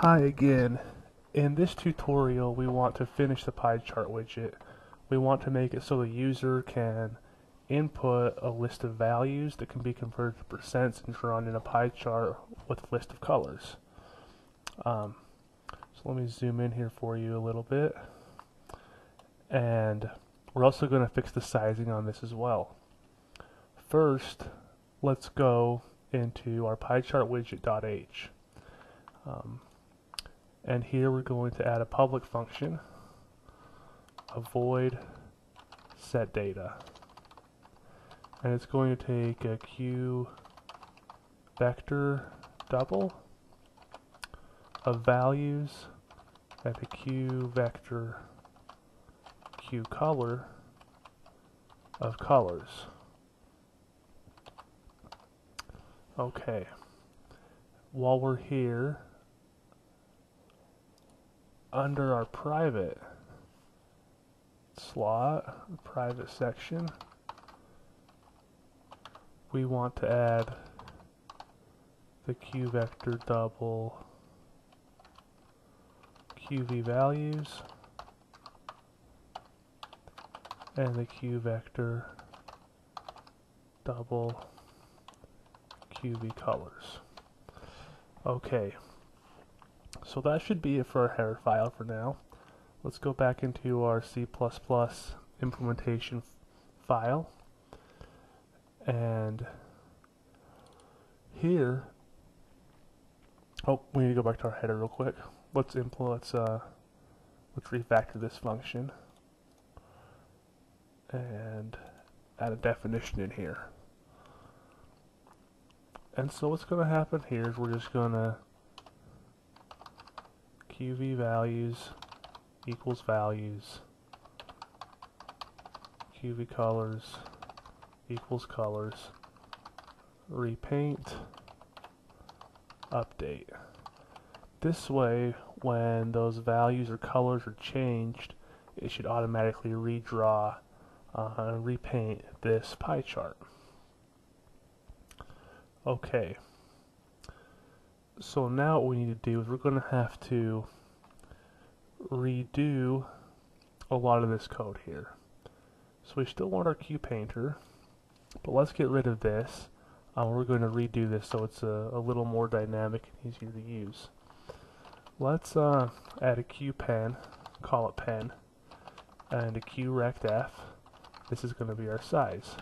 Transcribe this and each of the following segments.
Hi again. In this tutorial we want to finish the pie chart widget. We want to make it so the user can input a list of values that can be converted to percents and drawn in a pie chart with a list of colors. So let me zoom in here for you a little bit, and we're also going to fix the sizing on this as well. First, let's go into our pie chart widget.h. And here we're going to add a public function, a void setData, and it's going to take a QVector double, a values, and a QVector QColor of colors. Okay, while we're here, under our private slot, private section, we want to add the QVector double QV values and the QVector double QV colors. Okay. So that should be it for our header file for now. Let's go back into our C++ implementation file, and here, oh, we need to go back to our header real quick. Let's refactor this function and add a definition in here. And so what's going to happen here is we're just going to QV values equals values, QV colors equals colors, repaint, update. This way, when those values or colors are changed, it should automatically redraw and repaint this pie chart. Okay. So now what we need to do is we're going to have to redo a lot of this code here. So we still want our QPainter, but let's get rid of this. We're going to redo this so it's a little more dynamic and easier to use. Let's add a QPen, call it pen, and a QRectF. This is going to be our size.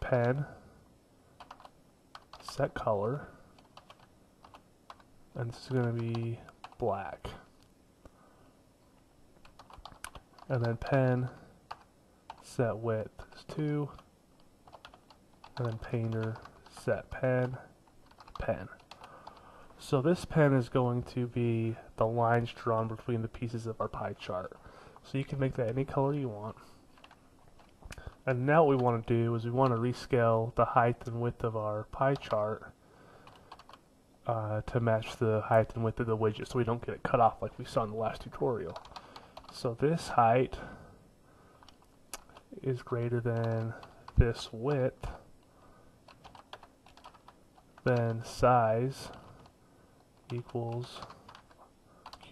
Pen, set color. And this is going to be black. And then pen, set width is 2. And then painter, set pen, pen. So this pen is going to be the lines drawn between the pieces of our pie chart. So you can make that any color you want. And now what we want to do is we want to rescale the height and width of our pie chart to match the height and width of the widget so we don't get it cut off like we saw in the last tutorial. So this height is greater than this width, then size equals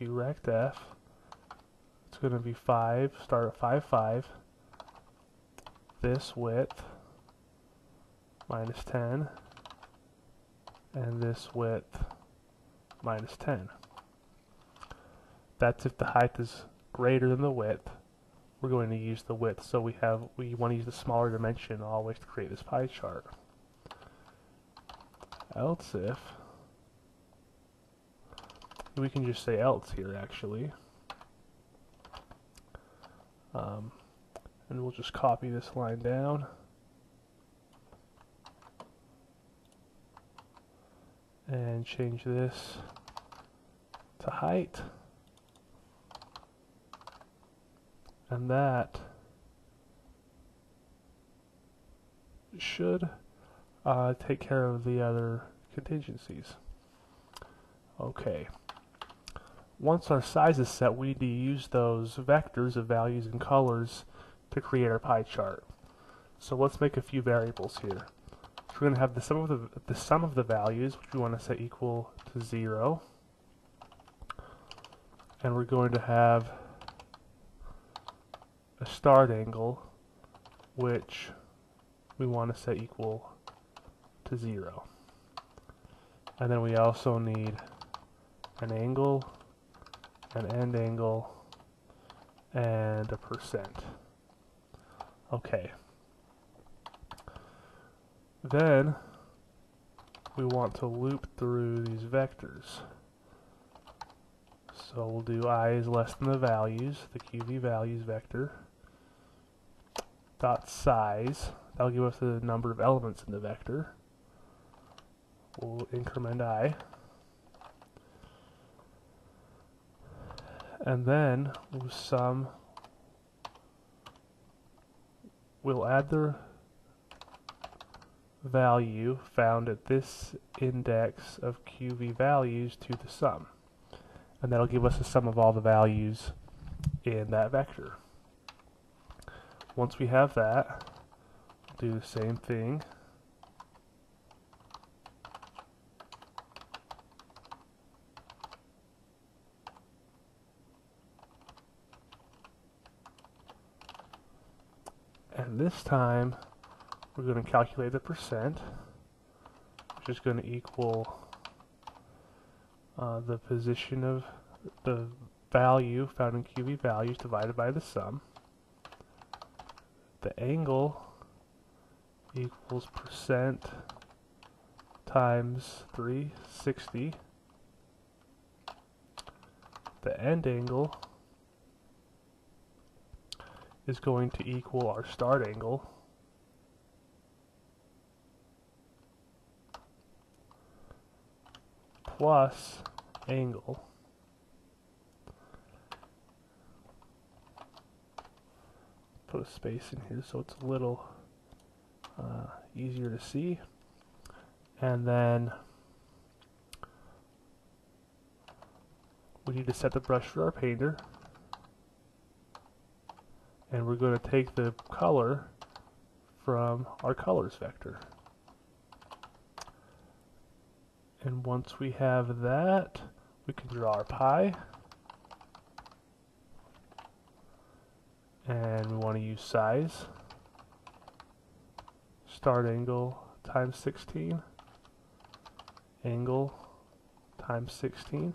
QRectF. It's going to be 5, start at 5, 5. This width minus 10. And this width minus 10. That's if the height is greater than the width. We're going to use the width, so we want to use the smaller dimension always to create this pie chart. Else if, we can just say else here actually, and we'll just copy this line down. And change this to height, and that should take care of the other contingencies. Okay, once our size is set, we need to use those vectors of values and colors to create our pie chart. So let's make a few variables here. We're going to have the sum of the values, which we want to set equal to 0. and we're going to have a start angle which we want to set equal to 0. And then we also need an angle, an end angle, and a %. Okay. Then we want to loop through these vectors. So we'll do I is less than the values, the QV values vector, dot size. That'll give us the number of elements in the vector. We'll increment I. And then we'll sum, we'll add the value found at this index of QV values to the sum. And that'll give us the sum of all the values in that vector. Once we have that, do the same thing. And this time, we're going to calculate the %, which is going to equal the position of the value found in QV values divided by the sum. The angle equals % times 360. The end angle is going to equal our start angle. Plus angle, put a space in here so it's a little easier to see, and then we need to set the brush for our painter, and we're going to take the color from our colors vector. And once we have that, we can draw our pie. And we want to use size. Start angle times 16. Angle times 16.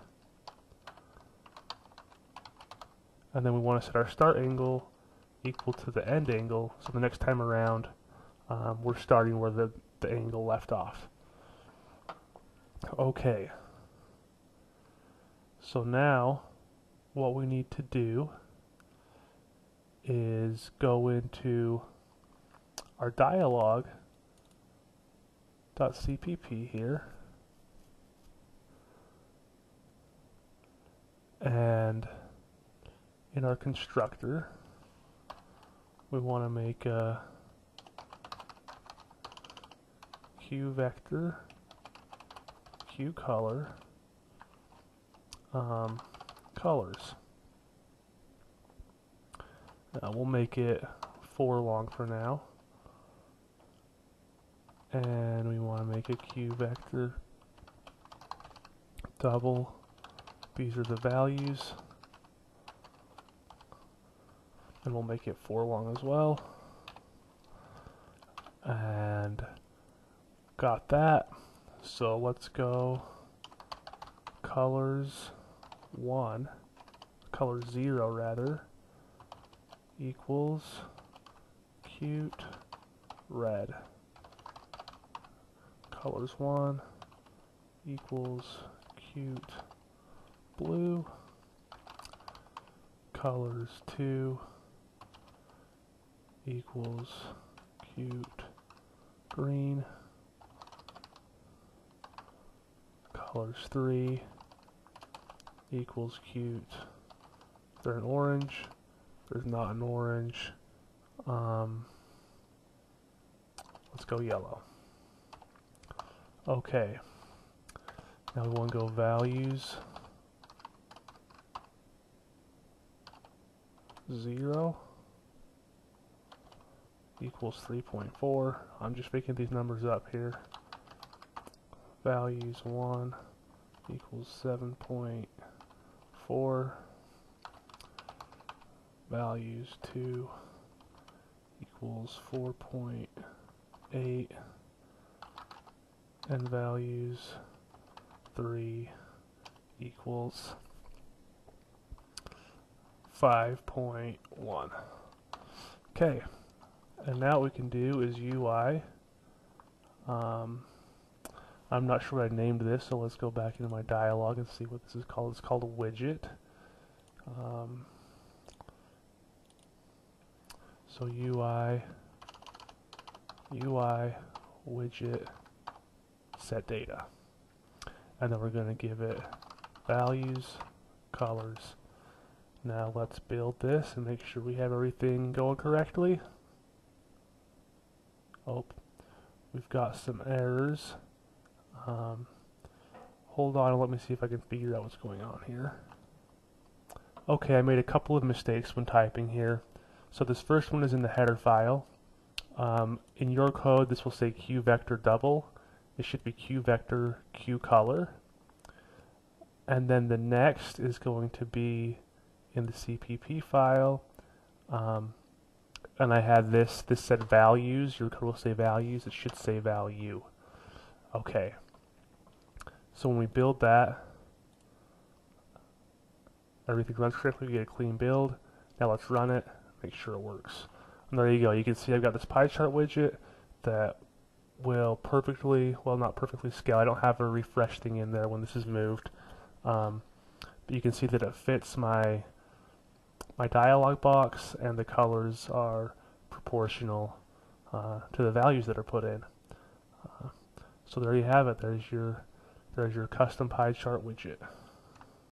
And then we want to set our start angle equal to the end angle. So the next time around, we're starting where the angle left off. Okay, so now what we need to do is go into our dialog.cpp here and in our constructor we want to make a QVector QColor colors. We'll make it 4 long for now, and we want to make a QVector double. These are the values, and we'll make it 4 long as well. And got that. So let's go colors 1, color 0 rather, equals Qt::red. Colors 1 equals Qt::blue. Colors 2 equals Qt::green. Colors 3 equals Qt. There's an orange. There's not an orange. Let's go yellow. Okay. Now we want to go values 0 equals 3.4. I'm just making these numbers up here. Values 1 equals 7.4 values 2 equals 4.8 and values 3 equals 5.1. Okay, and now what we can do is UI. I'm not sure what I named this, so let's go back into my dialog and see what this is called. It's called a widget. So UI widget set data, and then we're going to give it values, colors. Now let's build this and make sure we have everything going correctly. Oh, we've got some errors. Hold on and let me see if I can figure out what's going on here. Okay, I made a couple of mistakes when typing here. So this first one is in the header file. In your code this will say QVector double. It should be QVector QColor. And then the next is going to be in the CPP file. And I had this said values. Your code will say values. It should say value. Okay, so when we build that, everything runs correctly, we get a clean build. Now let's run it, make sure it works. And there you go, you can see I've got this pie chart widget that will perfectly, well not perfectly scale, I don't have a refresh thing in there when this is moved. But you can see that it fits my dialog box and the colors are proportional to the values that are put in. So there you have it, there's your custom pie chart widget.